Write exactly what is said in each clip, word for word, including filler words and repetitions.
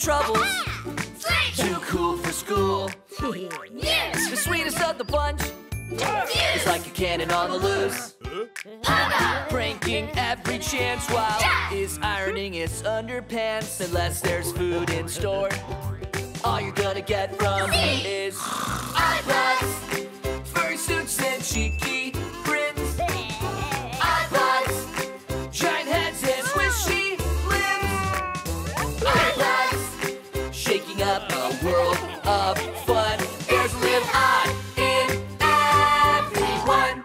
troubles. Too cool for school. It's the sweetest of the bunch. It's like a cannon on the loose. Pranking every chance while is ironing its underpants. Unless there's food in store, all you're gonna get from me is odd lots, fursuits and cheeky grins. Odd lots, giant heads and squishy limbs. Odd lots, shaking up a world of fun. There's a little odd in everyone.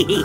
Hmm.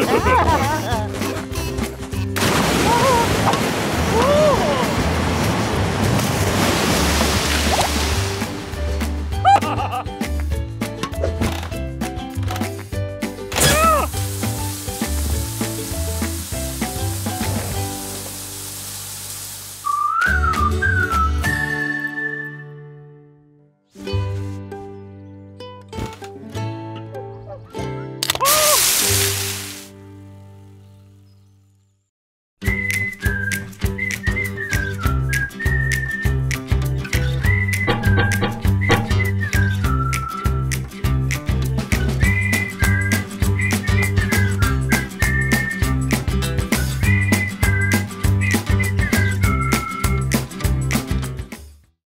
Ah!